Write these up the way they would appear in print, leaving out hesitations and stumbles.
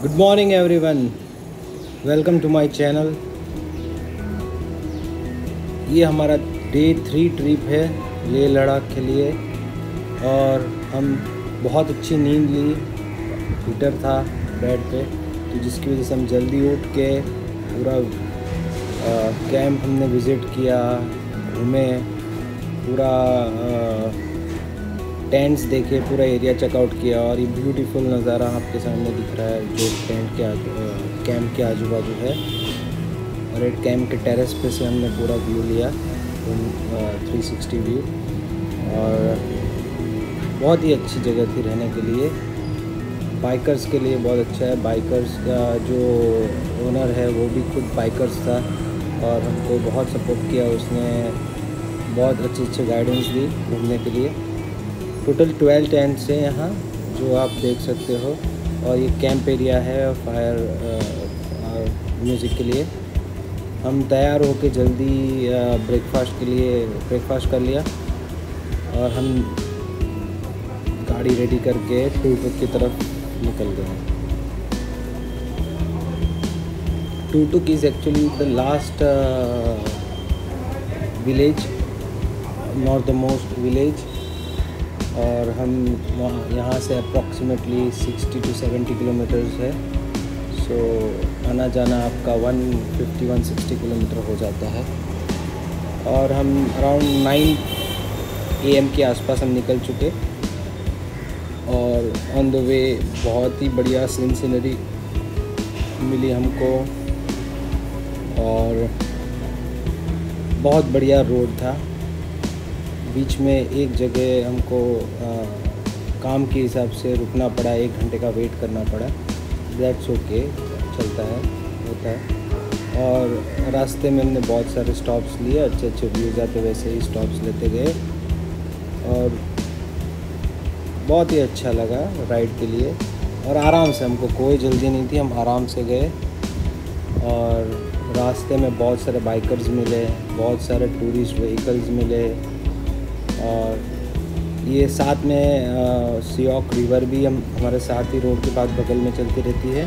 Good morning everyone, welcome to my channel. ये हमारा day 3 trip है लेह लद्दाख के लिए और हम बहुत अच्छी नींद ली। हीटर था बेड पे तो जिसकी वजह से हम जल्दी उठ के पूरा कैंप हमने विज़िट किया, घूमे, पूरा टेंट्स देखे, पूरा एरिया चेकआउट किया और ये ब्यूटीफुल नज़ारा आपके सामने दिख रहा है जो टेंट के कैंप के आजू बाजू है। और एक कैंप के टेरेस पे से हमने पूरा व्यू लिया, 360 व्यू, और बहुत ही अच्छी जगह थी रहने के लिए। बाइकर्स के लिए बहुत अच्छा है। बाइकर्स का जो ओनर है वो भी खुद बाइकर्स था और हमको बहुत सपोर्ट किया उसने, बहुत अच्छी अच्छी गाइडेंस दी घूमने के लिए। टोटल 12 टेंट्स हैं यहाँ जो आप देख सकते हो और ये कैंप एरिया है फायर म्यूज़िक के लिए। हम तैयार होके जल्दी ब्रेकफास्ट कर लिया और हम गाड़ी रेडी करके टूरटुक की तरफ निकल गए। Turtuk is actually the last village, not the most village, और हम यहाँ से अप्रॉक्सीमेटली 60 to 70 किलोमीटर्स है। सो आना जाना आपका 150-160 किलोमीटर हो जाता है। और हम अराउंड 9 AM के आसपास हम निकल चुके और ऑन द वे बहुत ही बढ़िया सीनरी मिली हमको और बहुत बढ़िया रोड था। बीच में एक जगह हमको काम के हिसाब से रुकना पड़ा, 1 घंटे का वेट करना पड़ा। दैट्स ओके, चलता है, होता है। और रास्ते में हमने बहुत सारे स्टॉप्स लिए, अच्छे अच्छे व्यूज आते वैसे ही स्टॉप्स लेते गए और बहुत ही अच्छा लगा राइड के लिए। और आराम से, हमको कोई जल्दी नहीं थी, हम आराम से गए। और रास्ते में बहुत सारे बाइकर्स मिले, बहुत सारे टूरिस्ट व्हीकल्स मिले और ये साथ में श्योक रिवर भी हमारे साथ ही रोड के पास बगल में चलती रहती है।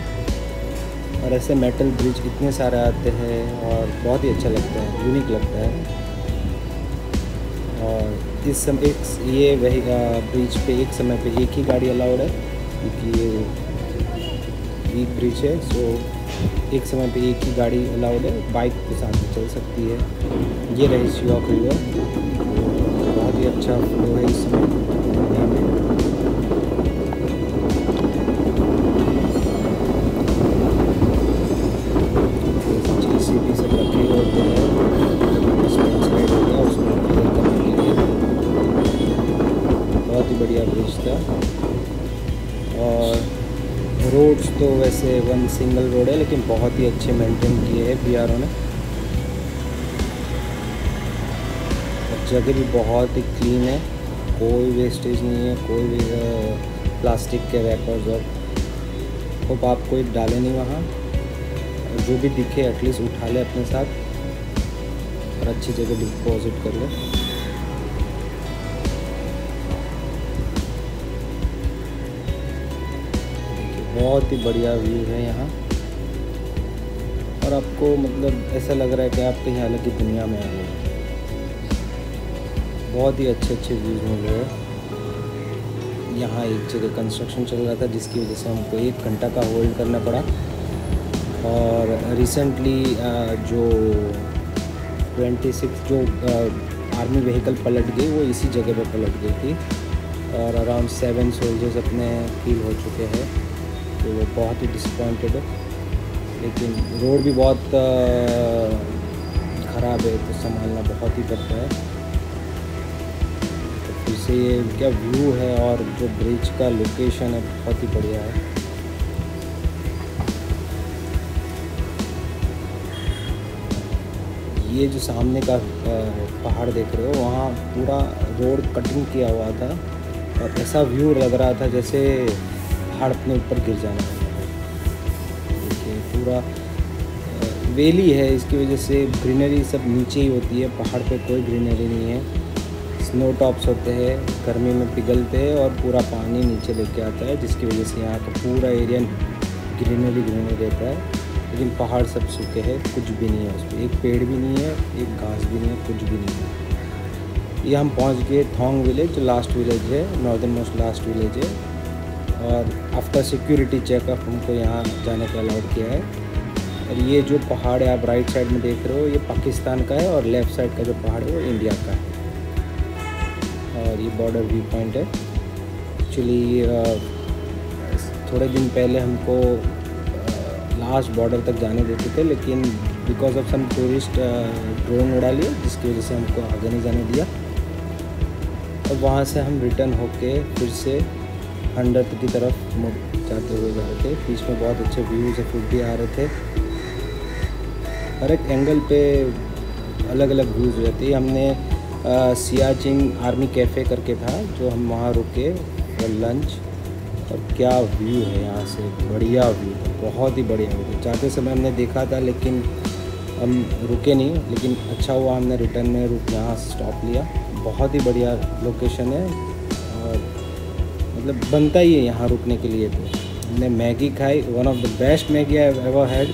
और ऐसे मेटल ब्रिज इतने सारे आते हैं और बहुत ही अच्छा लगता है, यूनिक लगता है। और इस समय ये वही ब्रिज पे एक समय पे एक ही गाड़ी अलाउड है क्योंकि ये वीक ब्रिज है, सो एक समय पे एक ही गाड़ी अलाउड है, बाइक के साथ चल सकती है। ये रही श्योक रिवर, बहुत ही अच्छा फ्लो है इसमें। JCB सब लगे होते हैं उसमें क्लियर करने के लिए। बहुत ही बढ़िया ब्रिज था और रोड्स तो वैसे 1 सिंगल रोड है लेकिन बहुत ही अच्छे मेंटेन किए हैं BRO ने। जगह भी बहुत ही क्लीन है, कोई वेस्टेज नहीं है, कोई भी प्लास्टिक के रैपर्स और होप आप कोई डाले नहीं वहाँ। जो भी दिखे एटलीस्ट उठा ले अपने साथ और अच्छी जगह डिपॉजिट कर ले। बहुत ही बढ़िया व्यू है यहाँ और आपको मतलब ऐसा लग रहा है कि आप कहीं अलग ही दुनिया में आ गए हैं। बहुत ही अच्छे अच्छे व्यूज मिल रहे हैं। यहाँ एक जगह कंस्ट्रक्शन चल रहा था जिसकी वजह से हमको 1 घंटा का होल्ड करना पड़ा। और रिसेंटली जो 26 जो आर्मी व्हीकल पलट गई वो इसी जगह पर पलट गई थी और अराउंड 7 सोल्जर्स अपने किल हो चुके हैं, तो वो बहुत ही डिसअपॉइंटेड है। लेकिन रोड भी बहुत ख़राब है तो संभालना बहुत ही पड़ता है। इससे ये क्या व्यू है और जो ब्रिज का लोकेशन है बहुत ही बढ़िया है। ये जो सामने का पहाड़ देख रहे हो वहाँ पूरा रोड कटिंग किया हुआ था और ऐसा व्यू लग रहा था जैसे पहाड़ अपने ऊपर गिर जाना है। देखिए पूरा वैली है, इसकी वजह से ग्रीनरी सब नीचे ही होती है, पहाड़ पे कोई ग्रीनरी नहीं है। स्नो टॉप्स होते हैं, गर्मी में पिघलते हैं और पूरा पानी नीचे लेके आता है जिसकी वजह से यहाँ का पूरा एरिया ग्रीनरी ग्रीनरी रहता है, लेकिन पहाड़ सब सूखे हैं, कुछ भी नहीं है उस पर, एक पेड़ भी नहीं है, एक घास भी नहीं है, कुछ भी नहीं है। ये हम पहुंच गए थोंग विलेज, जो लास्ट विलेज है, नॉर्दर्न मोस्ट लास्ट विलेज है। और आफ्टर सिक्योरिटी चेकअप हमको यहाँ जाने का अलाउड किया है। और ये जो पहाड़ है आप राइट साइड में देख रहे हो, ये पाकिस्तान का है और लेफ़्ट साइड का जो पहाड़ है वो इंडिया का है। और ये बॉर्डर व्यू पॉइंट है। एक्चुअली थोड़े दिन पहले हमको लास्ट बॉर्डर तक जाने देते थे, लेकिन because of some tourist drone उड़ा लिए, जिसकी वजह से हमको आगे नहीं जाने दिया। और वहाँ से हम रिटर्न होके फिर से हंडर की तरफ जाते हुए जा रहे थे। बीच में बहुत अच्छे व्यूज़ और फूड भी आ रहे थे, हर एक एंगल पे अलग अलग व्यूज़ रहते हैं। हमने सियाचिन आर्मी कैफ़े करके था, जो हम वहाँ रुके और लंच, और क्या व्यू है यहाँ से, बढ़िया व्यू है, बहुत ही बढ़िया व्यू है। जाते समय हमने देखा था लेकिन हम रुके नहीं, लेकिन अच्छा हुआ हमने रिटर्न में यहाँ स्टॉप लिया। बहुत ही बढ़िया लोकेशन है, और मतलब बनता ही है यहाँ रुकने के लिए भी। हमने मैगी खाई, one of the best Maggi I ever had,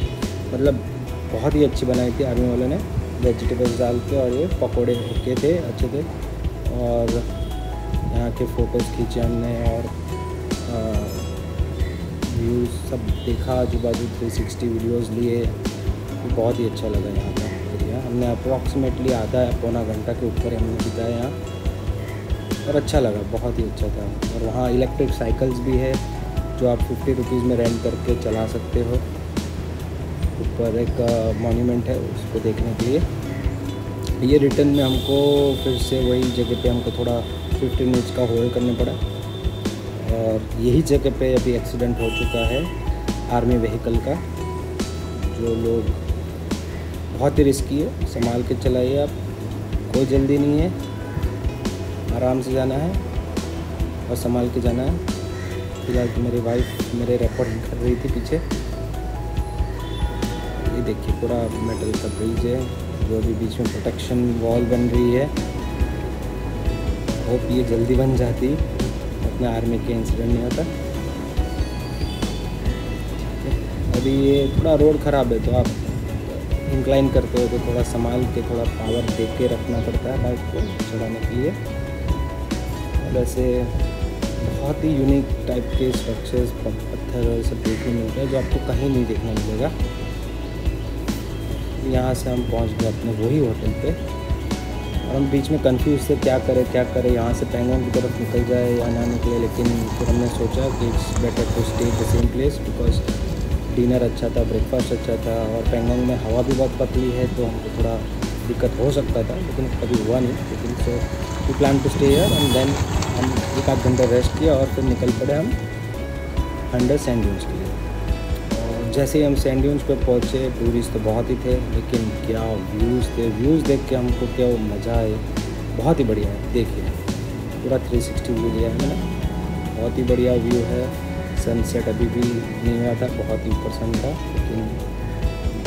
मतलब बहुत ही अच्छी बनाई थी आर्मी वालों ने, वेजिटेबल्स डाल के, और ये पकौड़े रखे थे, अच्छे थे, और यहाँ के फ़ोटोज़ खींचे हमने, और व्यूज़ सब देखा आजू बाजू, 360 वीडियोज़ लिए। बहुत ही अच्छा लगा यहाँ का एरिया। हमने अप्रॉक्सीमेटली आधा पौना घंटा के ऊपर हमने बिताया यहाँ, और अच्छा लगा, बहुत ही अच्छा था। और वहाँ इलेक्ट्रिक साइकिल्स भी है, जो आप 50 रुपीज़ में रेंट करके चला सकते हो। ऊपर एक मॉन्यूमेंट है, उसको देखने के लिए। ये रिटर्न में हमको फिर से वही जगह पे हमको थोड़ा 15 मिनट्स का होल्ड करने पड़ा, और यही जगह पे अभी एक्सीडेंट हो चुका है आर्मी व्हीकल का। जो लोग, बहुत ही रिस्की है, संभाल के चलाइए आप, कोई जल्दी नहीं है, आराम से जाना है और संभाल के जाना है। फिलहाल तो मेरी वाइफ मेरे रिकॉर्ड कर रही थी पीछे। ये देखिए पूरा मेटल का ब्रिज है, जो अभी बीच में प्रोटेक्शन वॉल बन रही है। होप ये जल्दी बन जाती, अपने आर्मी के इंसिडेंट नहीं होता। ठीक है, अभी ये थोड़ा रोड ख़राब है, तो आप इंक्लाइन करते हो तो थोड़ा संभाल के, थोड़ा पावर दे के रखना पड़ता है बाइक को चलाने के लिए। वैसे बहुत ही यूनिक टाइप के स्ट्रक्चर्स, पत्थर सब देखने मिलते हैं, जो आपको कहीं नहीं देखने मिलेगा। यहाँ से हम पहुँच गए अपने वही होटल पे, और हम बीच में कंफ्यूज थे क्या करें, यहाँ से पैंगोंग की तरफ निकल जाए या ना निकले। लेकिन फिर हमने सोचा कि it's better to stay the same place, because dinner अच्छा था, ब्रेकफास्ट अच्छा था, और पैंगोंग में हवा भी बहुत पतली है, तो हमको थोड़ा दिक्कत हो सकता था, लेकिन कभी हुआ नहीं। लेकिन so we plan to stay here, and then हम 1-8 घंटे रेस्ट किया और फिर निकल पड़े हम हंडर सैंड ड्यून्स के लिए। जैसे ही हम सैंड ड्यून्स पे पहुँचे, टूरिस्ट तो बहुत ही थे, लेकिन क्या व्यूज़ थे। व्यूज़ देख के हमको क्या वो मज़ा आए, बहुत ही बढ़िया है। देखिए पूरा 360 व्यू लिया है ना, बहुत ही बढ़िया व्यू है। सनसेट अभी भी नहीं हुआ था, बहुत ही पसंद था, लेकिन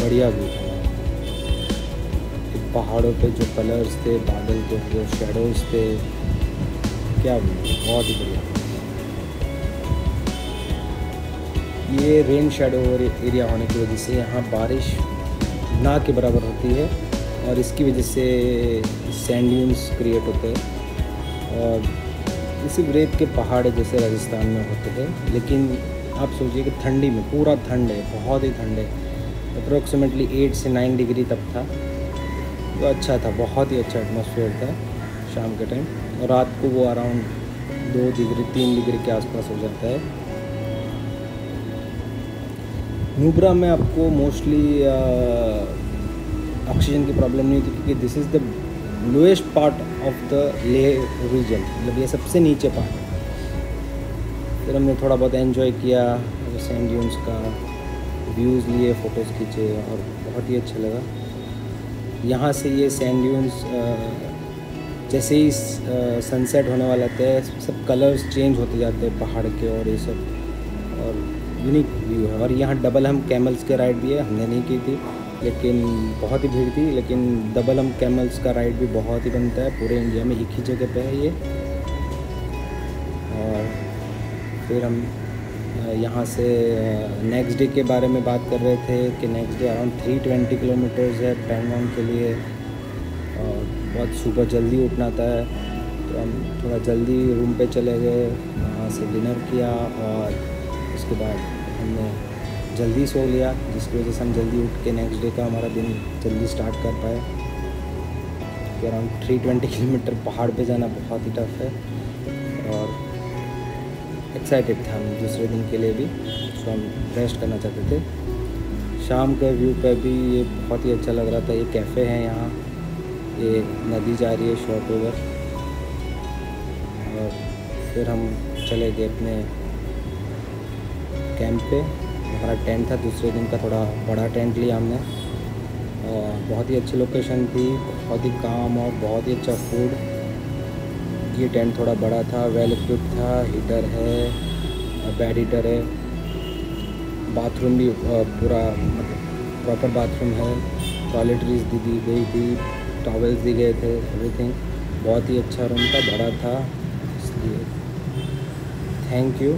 बढ़िया व्यू था। पहाड़ों पे जो कलर्स थे, बादल के जो शेडोज़ थे, क्या व्यू, बहुत ही बढ़िया। ये रेन शेडो एरिया होने की वजह से यहाँ बारिश ना के बराबर होती है, और इसकी वजह से सैंड ड्यून्स क्रिएट होते हैं। और ये सिर्फ रेत के पहाड़ है, जैसे राजस्थान में होते हैं, लेकिन आप सोचिए कि ठंडी में पूरा ठंड है, बहुत ही ठंड है। अप्रोक्सीमेटली 8 से 9 डिग्री तक था, तो अच्छा था, बहुत ही अच्छा एटमॉस्फेयर था शाम के टाइम। और रात को वो अराउंड 2 डिग्री 3 डिग्री के आसपास हो जाता है। नुब्रा में आपको मोस्टली ऑक्सीजन की प्रॉब्लम नहीं होती, क्योंकि this is the lowest part of the Leh region, मतलब ये सबसे नीचे पार्ट है। फिर हमने थोड़ा बहुत एंजॉय किया सैंड ड्यून्स का, व्यूज़ लिए, फ़ोटोज़ खींचे, और बहुत ही अच्छा लगा। यहाँ से ये सैंड ड्यून्स जैसे ही सनसेट होने वाला था, सब कलर्स चेंज होते जाते हैं पहाड़ के, और ये सब, और यूनिक व्यू है। और यहाँ डबल हम कैमल्स के राइड भी है, हमने नहीं की थी, लेकिन बहुत ही भीड़ थी। लेकिन डबल हम कैमल्स का राइड भी बहुत ही बनता है, पूरे इंडिया में एक ही जगह पे है ये। और फिर हम यहाँ से नेक्स्ट डे के बारे में बात कर रहे थे कि नेक्स्ट डे अराउंड 320 किलोमीटर्स है पैंगोंग के लिए और बहुत सुबह जल्दी उठना था, तो हम थोड़ा जल्दी रूम पे चले गए, वहाँ से डिनर किया और उसके बाद हमने जल्दी सो लिया, जिसकी वजह से हम जल्दी उठ के नेक्स्ट डे का हमारा दिन जल्दी स्टार्ट कर पाए। कि अराउंड 320 किलोमीटर पहाड़ पे जाना बहुत ही टफ है और एक्साइटेड थे हम दूसरे दिन के लिए भी, तो हम रेस्ट करना चाहते थे। शाम के व्यू पे भी ये बहुत ही अच्छा लग रहा था। ये कैफ़े हैं यहाँ, ये नदी जा रही है श्योक रिवर, और फिर हम चले गए अपने कैंप पे। हमारा टेंट था दूसरे दिन का, थोड़ा बड़ा टेंट लिया हमने और बहुत ही अच्छी लोकेशन थी, बहुत ही काम और बहुत ही अच्छा फूड। ये टेंट थोड़ा बड़ा था, वेल इक्विप्ड था, हीटर है, बेड हीटर है, बाथरूम भी पूरा प्रॉपर बाथरूम है, टॉयलेटरीज दी गई थी, टॉवेल्स दी गए थे, एवरीथिंग। बहुत ही अच्छा रूम था, बड़ा था, इसलिए thank you.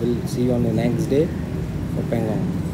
Will see you on the next day for Pangong.